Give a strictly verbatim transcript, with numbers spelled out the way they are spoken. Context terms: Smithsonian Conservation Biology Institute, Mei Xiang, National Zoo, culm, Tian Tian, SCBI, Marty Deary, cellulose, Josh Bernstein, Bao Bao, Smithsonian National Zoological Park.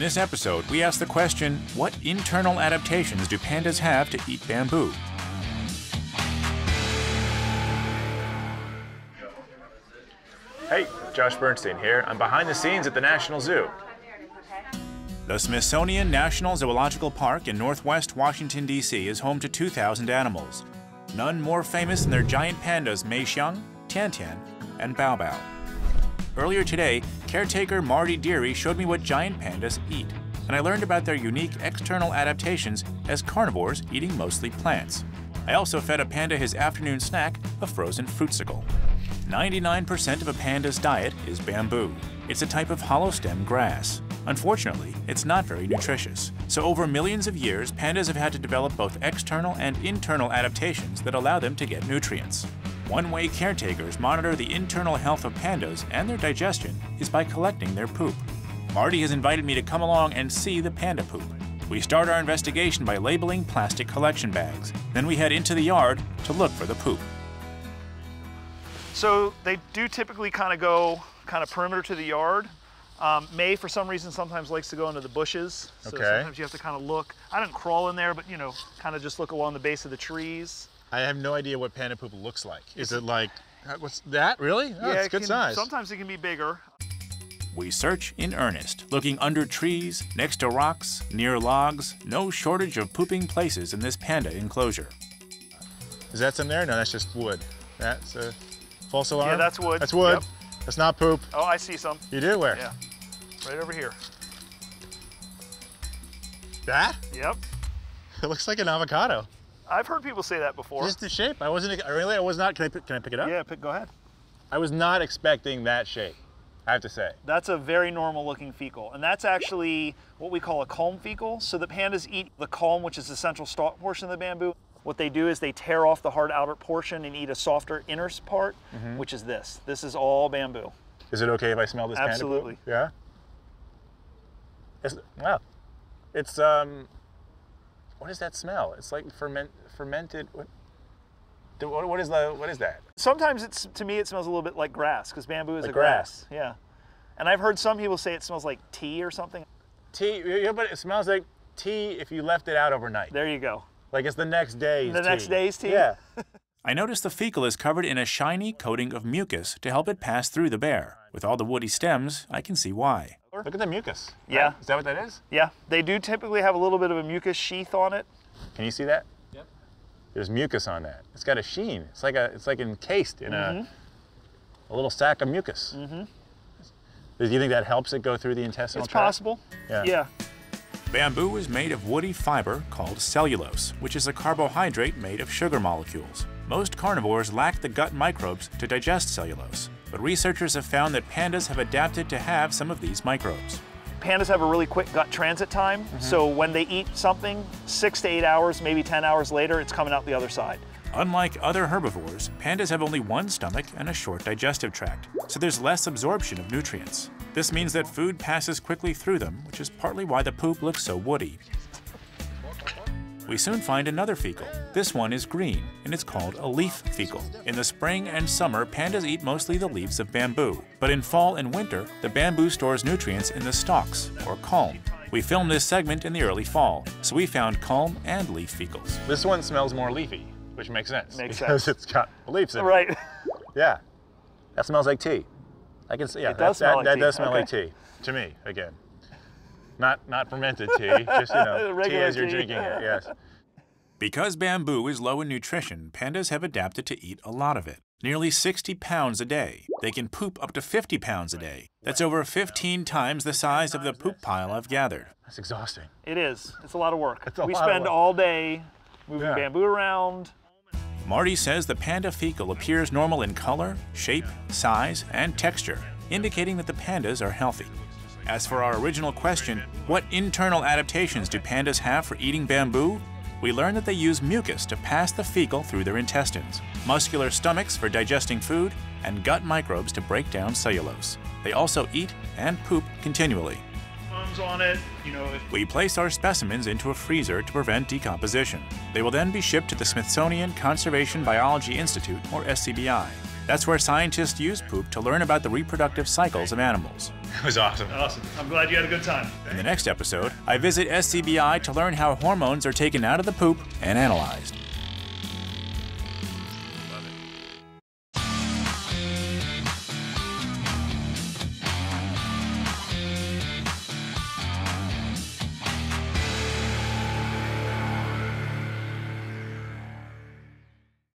In this episode, we ask the question, what internal adaptations do pandas have to eat bamboo? Hey, Josh Bernstein here. I'm behind the scenes at the National Zoo. The Smithsonian National Zoological Park in northwest Washington, D C is home to two thousand animals, none more famous than their giant pandas Mei Xiang, Tian Tian, and Bao Bao. Earlier today, caretaker Marty Deary showed me what giant pandas eat, and I learned about their unique external adaptations as carnivores eating mostly plants. I also fed a panda his afternoon snack, a frozen fruitsicle. ninety-nine percent of a panda's diet is bamboo. It's a type of hollow-stem grass. Unfortunately, it's not very nutritious. So over millions of years, pandas have had to develop both external and internal adaptations that allow them to get nutrients. One way caretakers monitor the internal health of pandas and their digestion is by collecting their poop. Marty has invited me to come along and see the panda poop. We start our investigation by labeling plastic collection bags. Then we head into the yard to look for the poop. So they do typically kind of go kind of perimeter to the yard. Um, May, for some reason, sometimes likes to go into the bushes. So okay. Sometimes you have to kind of look. I didn't crawl in there, but, you know, kind of just look along the base of the trees. I have no idea what panda poop looks like. Is it like, what's that, really? Oh, yeah, it's it good can, size. Sometimes it can be bigger. We search in earnest, looking under trees, next to rocks, near logs. No shortage of pooping places in this panda enclosure. Is that some there? No, that's just wood. That's a false alarm? Yeah, that's wood. That's wood. Yep. That's not poop. Oh, I see some. You do? Where? Yeah. Right over here. That? Yep. It looks like an avocado. I've heard people say that before. Just the shape. I wasn't, really, I was not, can I, can I pick it up? Yeah, pick, go ahead. I was not expecting that shape, I have to say. That's a very normal looking fecal. And that's actually what we call a culm fecal. So the pandas eat the culm, which is the central stalk portion of the bamboo. What they do is they tear off the hard outer portion and eat a softer inner part, mm-hmm. which is this. This is all bamboo. Is it okay if I smell this Absolutely. Panda poop? Yeah? Wow. It's, um, what is that smell? It's like ferment, fermented, what, what, what, is the, what is that? Sometimes it's, to me, it smells a little bit like grass, because bamboo is like a grass. grass. Yeah. And I've heard some people say it smells like tea or something. Tea, yeah, but it smells like tea if you left it out overnight. There you go. Like it's the next day's the tea. The next day's tea? Yeah. I noticed the fecal is covered in a shiny coating of mucus to help it pass through the bear. With all the woody stems, I can see why. Look at the mucus. Yeah. Right? Is that what that is? Yeah. They do typically have a little bit of a mucus sheath on it. Can you see that? Yep. There's mucus on that. It's got a sheen. It's like a, it's like encased in mm-hmm. a, a little sack of mucus. Mm-hmm. Do you think that helps it go through the intestinal tract? It's possible. Yeah. yeah. Bamboo is made of woody fiber called cellulose, which is a carbohydrate made of sugar molecules. Most carnivores lack the gut microbes to digest cellulose, but researchers have found that pandas have adapted to have some of these microbes. Pandas have a really quick gut transit time, mm-hmm. so when they eat something, six to eight hours, maybe ten hours later, it's coming out the other side. Unlike other herbivores, pandas have only one stomach and a short digestive tract, so there's less absorption of nutrients. This means that food passes quickly through them, which is partly why the poop looks so woody. We soon find another fecal. This one is green, and it's called a leaf fecal. In the spring and summer, pandas eat mostly the leaves of bamboo. But in fall and winter, the bamboo stores nutrients in the stalks, or culm. We filmed this segment in the early fall, so we found culm and leaf fecals. This one smells more leafy, which makes sense. Makes because sense. Because it's got leaves in it. Right. Yeah. That smells like tea. I can see, yeah, it does that, smell that, like that tea. does smell okay. like tea, to me, again. Not, not fermented tea, just, you know, tea as you're tea. drinking it, yes. Because bamboo is low in nutrition, pandas have adapted to eat a lot of it, nearly sixty pounds a day. They can poop up to fifty pounds a day. That's over fifteen times the size of the poop pile I've gathered. That's exhausting. It is. It's a lot of work. It's a we lot spend of work. all day moving yeah. bamboo around. Marty says the panda fecal appears normal in color, shape, size, and texture, indicating that the pandas are healthy. As for our original question, what internal adaptations do pandas have for eating bamboo? We learned that they use mucus to pass the fecal through their intestines, muscular stomachs for digesting food, and gut microbes to break down cellulose. They also eat and poop continually. On it, you know, if... We place our specimens into a freezer to prevent decomposition. They will then be shipped to the Smithsonian Conservation Biology Institute, or S C B I. That's where scientists use poop to learn about the reproductive cycles of animals. It was awesome. Awesome. I'm glad you had a good time. In the next episode, I visit S C B I to learn how hormones are taken out of the poop and analyzed.